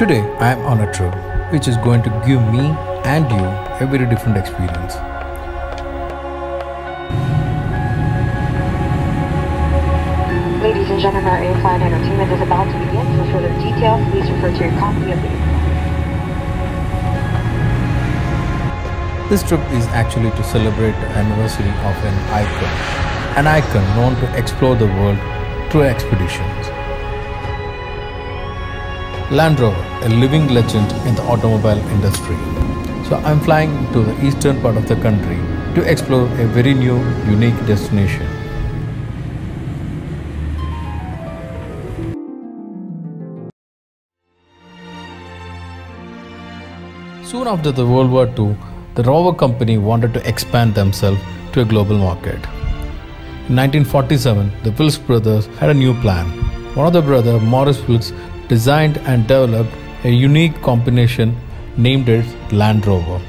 Today I am on a trip which is going to give me and you a very different experience. Ladies and gentlemen, our in-flight entertainment is about to begin. For further details, please refer to your copy of the. This trip is actually to celebrate the anniversary of an icon known to explore the world through expeditions. Land Rover, a living legend in the automobile industry. So I'm flying to the eastern part of the country to explore a very new, unique destination. Soon after the World War II, the Rover company wanted to expand themselves to a global market. In 1947, the Wilks brothers had a new plan. One of the brothers, Morris Wilks, designed and developed a unique combination named it Land Rover.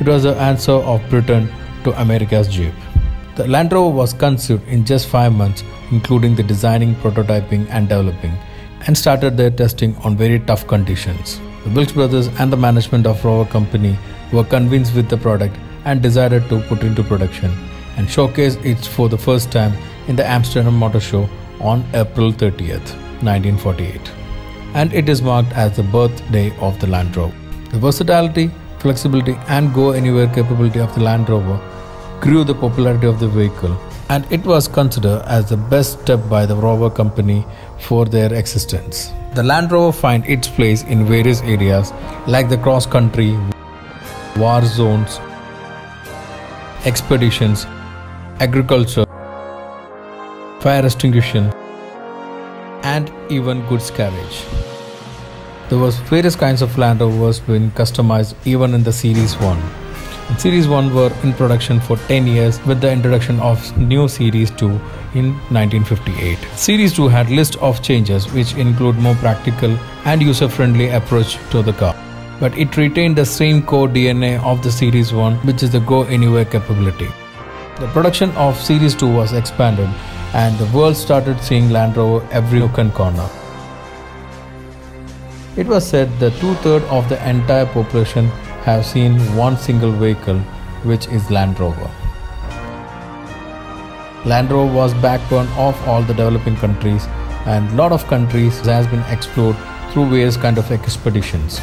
It was the answer of Britain to America's Jeep. The Land Rover was conceived in just 5 months, including the designing, prototyping and developing, and started their testing on very tough conditions. The Wilks brothers and the management of Rover company were convinced with the product and decided to put into production and showcase it for the first time in the Amsterdam Motor Show on April 30th, 1948. And it is marked as the birthday of the Land Rover. The versatility, flexibility and go-anywhere capability of the Land Rover grew the popularity of the vehicle, and it was considered as the best step by the Rover company for their existence. The Land Rover finds its place in various areas like the cross-country, war zones, expeditions, agriculture, fire extinguishing, and even goods carriage. There was various kinds of Land Rovers being customized even in the Series 1. And Series 1 were in production for 10 years with the introduction of new Series 2 in 1958. Series 2 had list of changes which include more practical and user-friendly approach to the car. But it retained the same core DNA of the Series 1, which is the go-anywhere capability. The production of Series 2 was expanded, and the world started seeing Land Rover every nook and corner. It was said that 2/3 of the entire population have seen one single vehicle, which is Land Rover. Land Rover was backbone of all the developing countries, and a lot of countries has been explored through various kind of expeditions.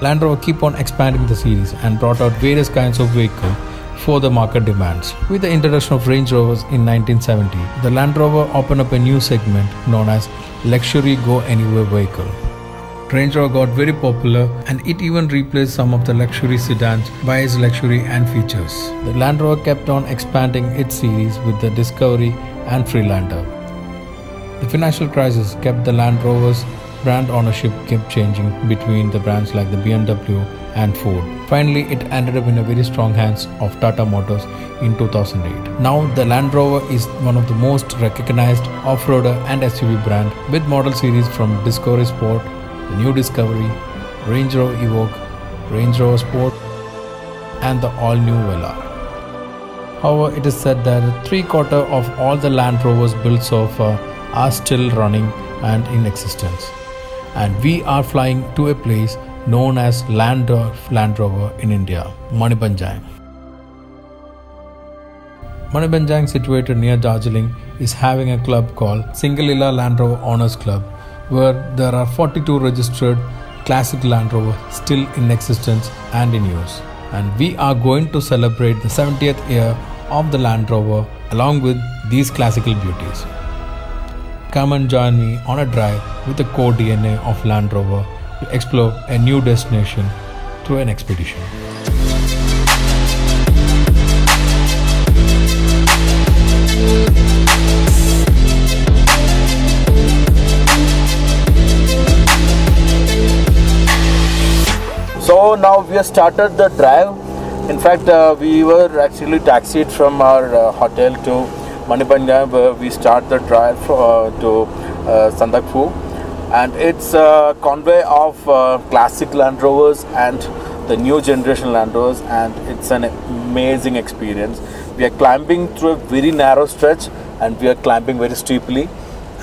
Land Rover keep on expanding the series and brought out various kinds of vehicles for the market demands. With the introduction of Range Rovers in 1970, the Land Rover opened up a new segment known as luxury go-anywhere vehicle. Range Rover got very popular, and it even replaced some of the luxury sedans by its luxury and features. The Land Rover kept on expanding its series with the Discovery and Freelander. The financial crisis kept the Land Rover's brand ownership kept changing between the brands like the BMW and Ford. Finally, it ended up in a very strong hands of Tata Motors in 2008. Now, the Land Rover is one of the most recognized off-roader and SUV brand, with model series from Discovery Sport, the New Discovery, Range Rover Evoque, Range Rover Sport and the all-new Velar. However, it is said that 3/4 of all the Land Rovers built so far are still running and in existence. And we are flying to a place known as Land Rover in India, Maneybhanjang. Maneybhanjang, situated near Darjeeling, is having a club called Singalila Land Rover Owners Club, where there are 42 registered classic Land Rover still in existence and in use. And we are going to celebrate the 70th year of the Land Rover along with these classical beauties. Come and join me on a drive with the core DNA of Land Rover to explore a new destination through an expedition. So now we have started the drive. In fact, we were actually taxied from our hotel to Maneybhanjang, where we start the drive to Sandakphu, and it's a convoy of classic Land Rovers and the new generation Land Rovers, and it's an amazing experience. We are climbing through a very narrow stretch, and we are climbing very steeply,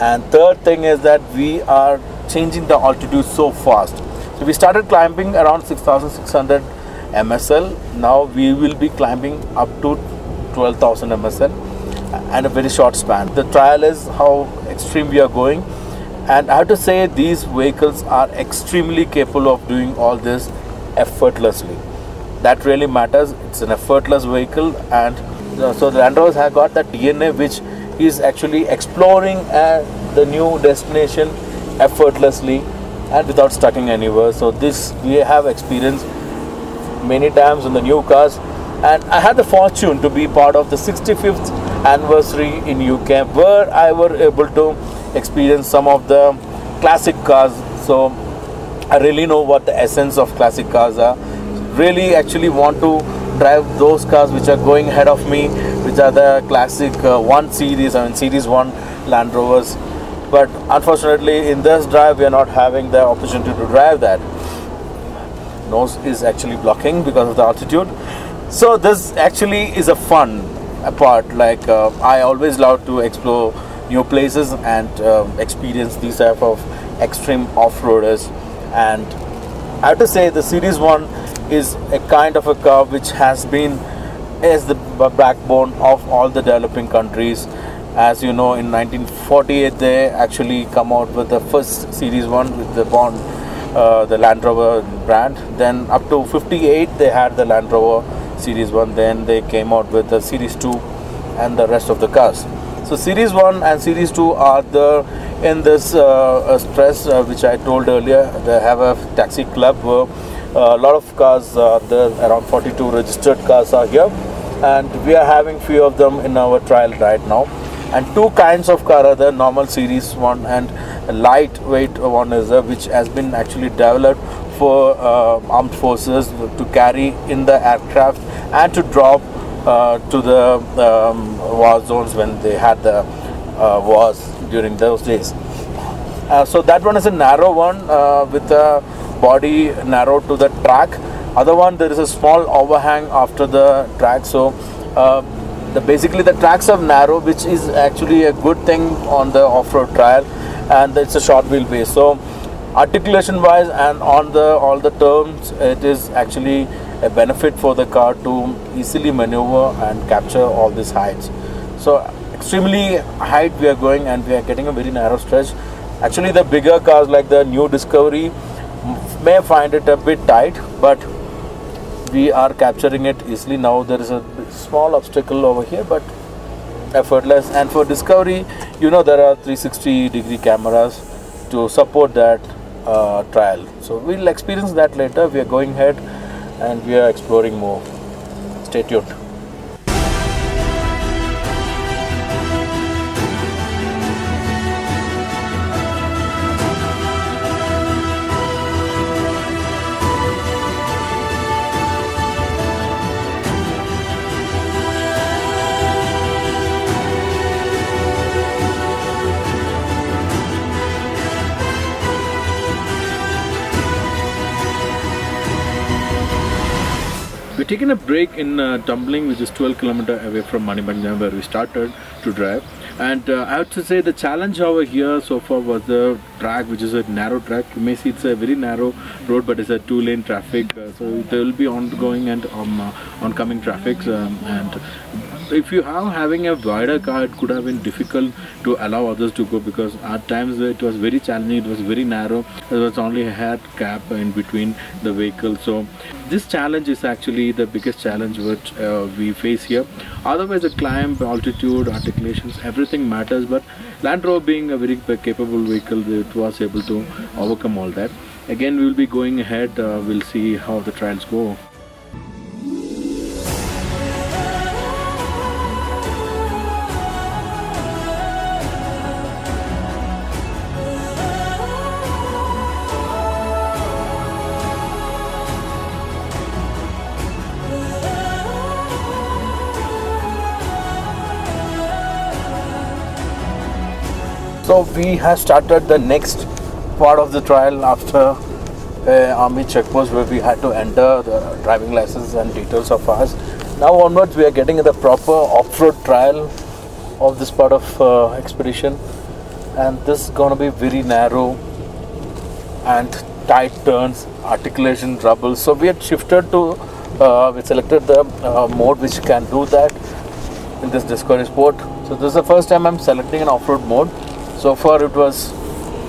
And third thing is that we are changing the altitude so fast. So we started climbing around 6,600 MSL. Now we will be climbing up to 12,000 MSL and a very short span. The trial is how extreme we are going. And I have to say these vehicles are extremely capable of doing all this effortlessly. That really matters. It's an effortless vehicle, and so the Land Rover have got that DNA which is actually exploring the new destination effortlessly and without stucking anywhere. So this we have experienced many times in the new cars, and I had the fortune to be part of the 65th anniversary in UK, where I were able to experience some of the classic cars. So I really know what the essence of classic cars are. Really actually want to drive those cars which are going ahead of me, which are the classic Series 1 Land Rovers. But unfortunately in this drive we are not having the opportunity to drive that. Nose is actually blocking because of the altitude. So this actually is a fun part. Like I always love to explore new places and experience these type of extreme off-roaders. And I have to say the Series 1 is a kind of a car which has been as the backbone of all the developing countries. As you know, in 1948 they actually come out with the first Series 1 with the Bond, the Land Rover brand. Then up to 58 they had the Land Rover Series 1. Then they came out with the Series 2 and the rest of the cars. So Series 1 and Series 2 are in this stress which I told earlier. They have a taxi club where a lot of cars, around 42 registered cars are here, and we are having few of them in our trial right now. And two kinds of car are there, normal Series 1 and lightweight one is there, which has been actually developed for armed forces to carry in the aircraft and to drop to the war zones when they had the wars during those days. So that one is a narrow one with a body narrow to the track. Other one, there is a small overhang after the track. So basically the tracks are narrow, which is actually a good thing on the off-road trial, and it's a short wheelbase. So articulation wise and on the all the terms, it is actually a benefit for the car to easily maneuver and capture all these heights. So extremely height we are going, and we are getting a very narrow stretch. Actually the bigger cars like the new Discovery may find it a bit tight, but we are capturing it easily. Now there is a small obstacle over here, but effortless. And for Discovery, you know, there are 360-degree cameras to support that trial. So we'll experience that later. We are going ahead and we are exploring more. Stay tuned. Taken a break in Dumbling, which is 12 kilometers away from Maneybhanjang, where we started to drive. And I have to say the challenge over here so far was the track, which is a narrow track. You may see it's a very narrow road, but it's a two-lane traffic, so there will be ongoing and oncoming traffic. And if you are having a wider car, it could have been difficult to allow others to go, because at times it was very challenging. It was very narrow. There was only a handicap in between the vehicle. So this challenge is actually the biggest challenge which we face here. Otherwise the climb, altitude, articulations, everything matters, but Land Rover being a very capable vehicle, it was able to overcome all that. Again, we will be going ahead. We'll see how the trials go. So we have started the next part of the trial after army checkpost, where we had to enter the driving license and details of ours. Now onwards we are getting the proper off-road trial of this part of expedition. and this is going to be very narrow and tight turns, articulation trouble. So we had shifted to, we selected the mode which can do that in this Discovery Sport. So this is the first time I'm selecting an off-road mode. So far it was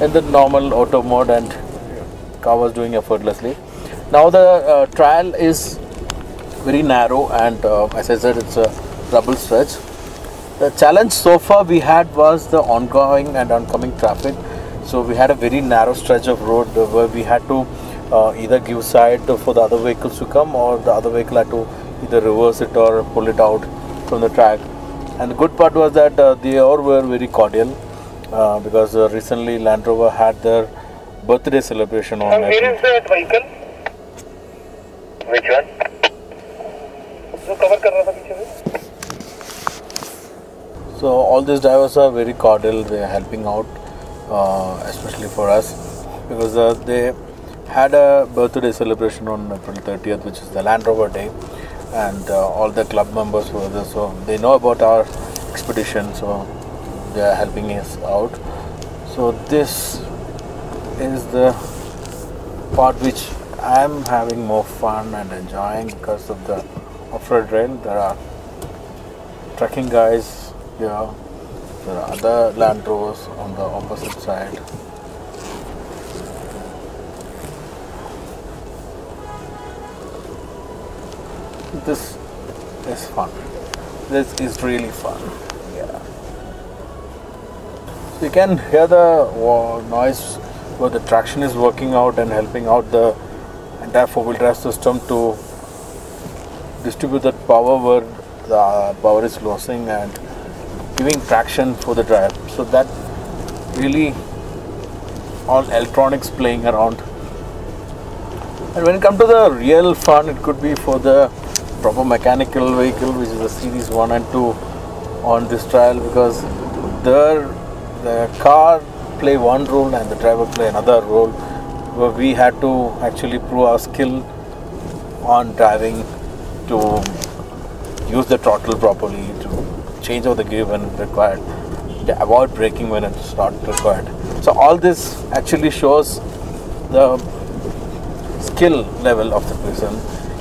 in the normal auto mode and car was doing effortlessly. Now the trial is very narrow and as I said, it's a rubble stretch. The challenge so far we had was the ongoing and oncoming traffic. So we had a very narrow stretch of road where we had to either give side for the other vehicles to come, or the other vehicle had to either reverse it or pull it out from the track. And the good part was that they all were very cordial because recently Land Rover had their birthday celebration on. And where is that vehicle? Which one? So all these drivers are very cordial, they are helping out, especially for us, because they had a birthday celebration on April 30th, which is the Land Rover Day, and all the club members were there, so they know about our expedition, so they are helping us out. So this is the part which I am having more fun and enjoying because of the off-road rail. There are trekking guys here, there are other Land Rovers on the opposite side. This is fun. This is really fun. Yeah. So you can hear the noise where the traction is working out and helping out the entire four-wheel drive system to distribute that power where the power is losing and giving traction for the drive. So that really all electronics playing around. And when it comes to the real fun, it could be for the proper mechanical vehicle, which is the Series 1 and 2 on this trial, because the car play one role and the driver play another role, where we had to actually prove our skill on driving, to use the throttle properly, to change out the gear when required, to avoid braking when it's not required. So all this actually shows the skill level of the person.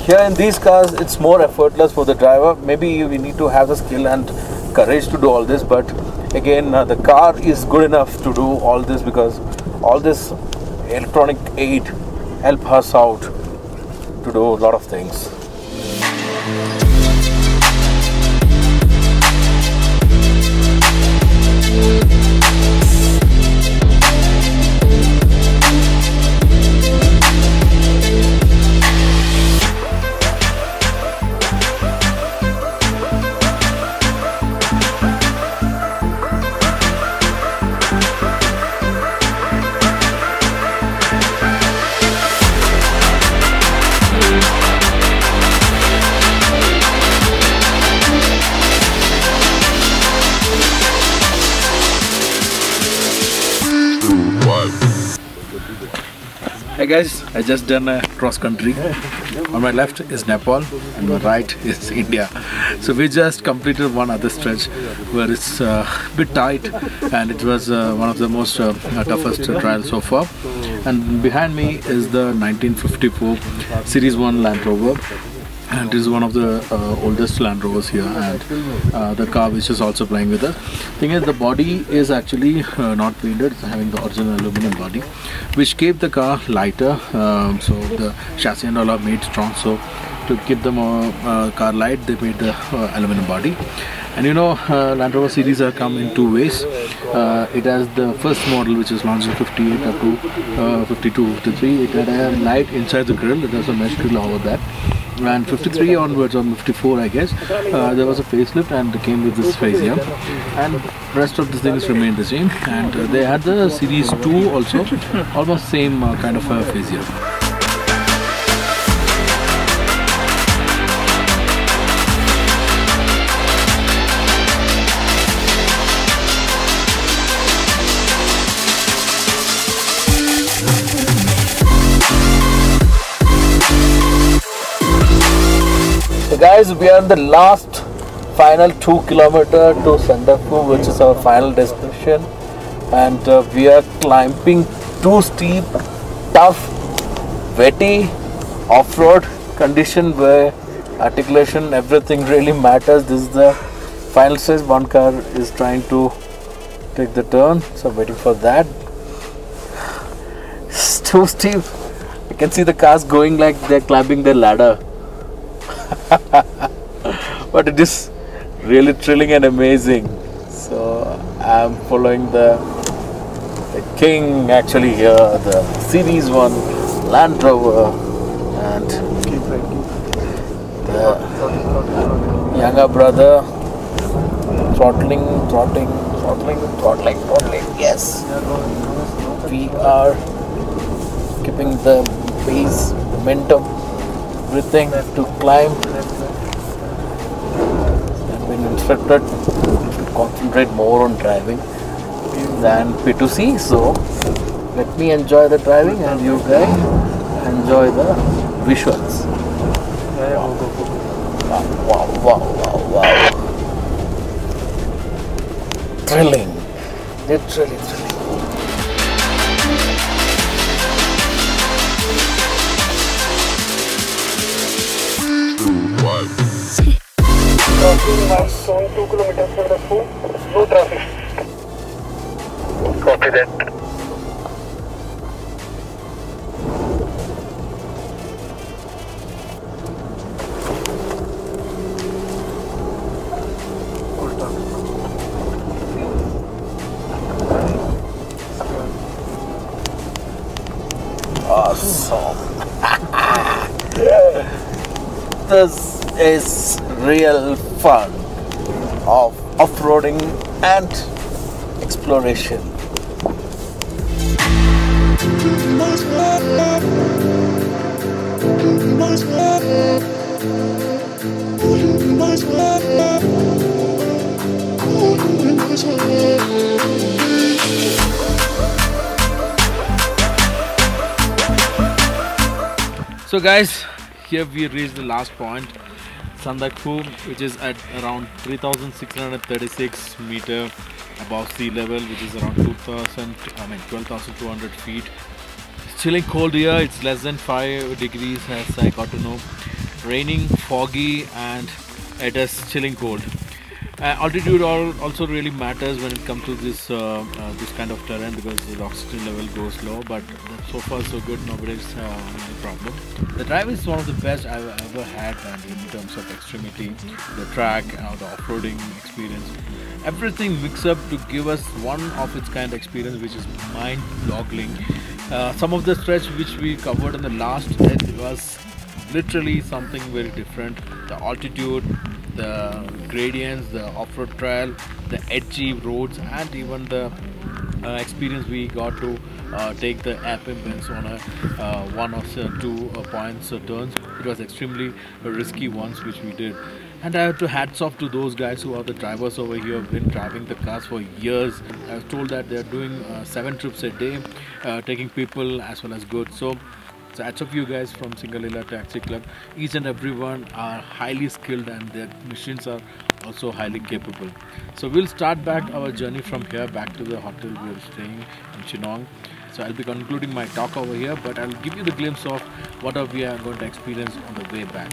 Here in these cars, it's more effortless for the driver. Maybe we need to have the skill and courage to do all this, but again, the car is good enough to do all this because all this electronic aid help us out to do a lot of things. Hey guys, I just done a cross country. On my left is Nepal and my right is India. So we just completed one other stretch where it's a bit tight and it was one of the most toughest trials so far. And behind me is the 1954 Series 1 Land Rover, and this is one of the oldest Land Rovers here, and the car which is also playing with us. Thing is, the body is actually not painted, it's having the original aluminum body, which kept the car lighter, so the chassis and all are made strong, so to keep the car light they made the aluminum body. And you know, Land Rover series are come in two ways. It has the first model which is launched in 58 up to 52, 53, it had a light inside the grill, it has a mesh grill over that. And 53 onwards, or 54 I guess, there was a facelift and it came with this face here, and rest of the things remained the same. And they had the series 2 also, almost same kind of face here. Guys, we are in the last final 2 kilometers to Sandakphu, which is our final destination. and we are climbing two steep, tough, wetty, off-road condition where articulation, everything really matters. This is the final stage. One car is trying to take the turn, so waiting for that. It's too steep. You can see the cars going like they're climbing their ladder. But it is really thrilling and amazing. So I'm following the king actually here, the Series 1 Land Rover, and the younger brother throttling. Yes, we are keeping the pace, momentum, everything to climb. I've been instructed to concentrate more on driving than P2C, so let me enjoy the driving and you guys enjoy the visuals. Wow. Thrilling, literally thrilling. Now 2 kilometers from the school, no traffic. Copy that. Full traffic. Awesome. Yeah. This is real fun of off-roading and exploration. So guys, here we reached the last point, Sandakphu, which is at around 3,636 meter above sea level, which is around 12,200 feet. It's chilling cold here. It's less than 5 degrees as I got to know. Raining, foggy, and it is chilling cold. Altitude also really matters when it comes to this kind of terrain, because the oxygen level goes low. But so far so good, nobody's any problem. The drive is one of the best I've ever had, and in terms of extremity, the track, the off-roading experience, everything mixed up to give us one of its kind experience, which is mind-boggling. Some of the stretch which we covered in the last stretch was literally something very different. The altitude, the gradients, the off-road trail, the edgy roads, and even the experience we got to take the apex on a one of the two points turns. It was extremely risky ones which we did, and I have to hats off to those guys who are the drivers over here, have been driving the cars for years. I was told that they are doing 7 trips a day, taking people as well as goods. So hats off you guys from Singalila Taxi Club. Each and everyone are highly skilled, and their machines are also highly capable. So we'll start back our journey from here back to the hotel we are staying in Chinong. So I'll be concluding my talk over here, but I'll give you the glimpse of what we are going to experience on the way back.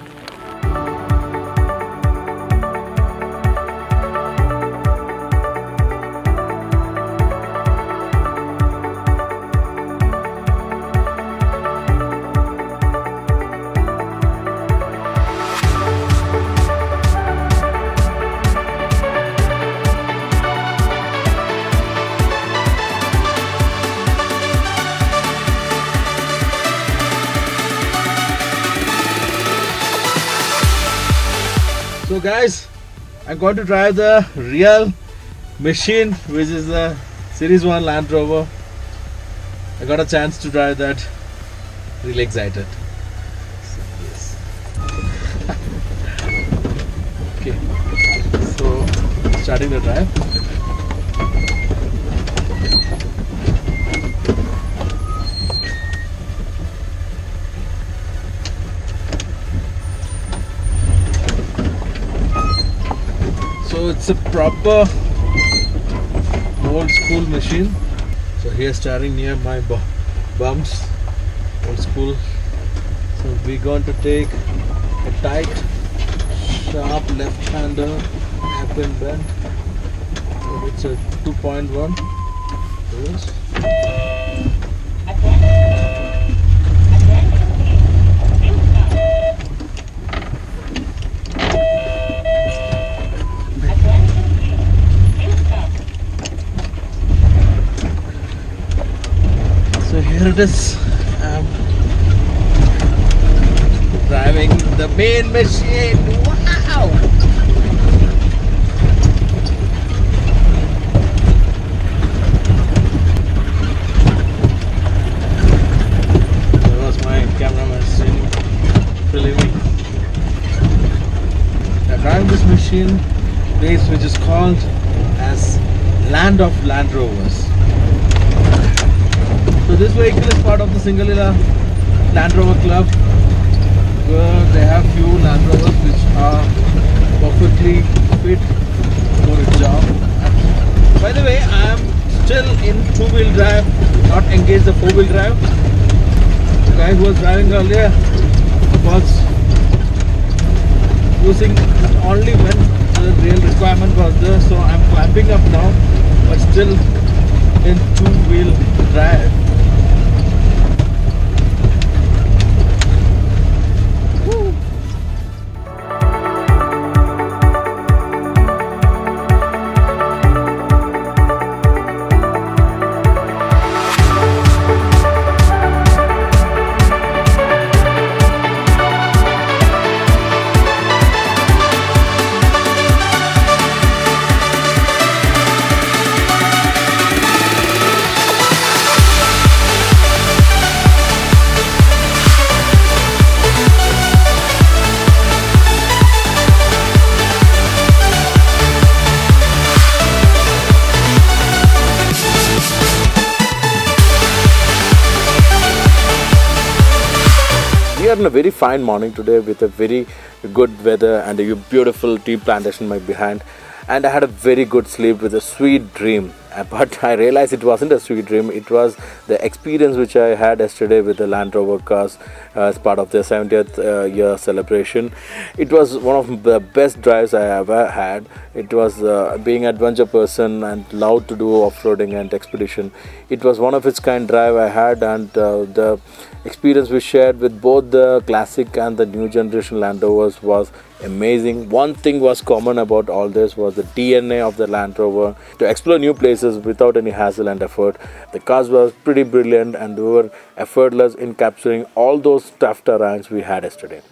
So guys, I'm going to drive the real machine, which is the Series 1 Land Rover. I got a chance to drive that. Really excited. So, yes. Okay. So starting the drive. It's a proper old school machine. rear steering near my bumps. Old school. So we're going to take a tight, sharp left-hander, hairpin bend. So it's a 2.1. So here it is. Driving the main machine. Wow! That was my cameraman sitting, believe me. I drive this machine place which is called as Land of Land Rovers. So this vehicle is part of the Singalila Land Rover Club, where they have few Land Rovers which are perfectly fit for a job. By the way, I am still in two-wheel drive, not engaged the four-wheel drive. The guy who was driving earlier was using it only when the real requirement was there, so I am clamping up now, but still in two-wheel drive. A very fine morning today with a very good weather and a beautiful tea plantation behind, and I had a very good sleep with a sweet dream, but I realized it wasn't a sweet dream. It was the experience which I had yesterday with the Land Rover cars as part of their 70th year celebration. It was one of the best drives I ever had. It was being an adventure person and loved to do off-roading and expedition. It was one of its kind drive I had, and the experience we shared with both the classic and the new generation Land Rovers was amazing. One thing was common about all this was the DNA of the Land Rover to explore new places without any hassle and effort. The cars were pretty brilliant and they were effortless in capturing all those tough terrains we had yesterday.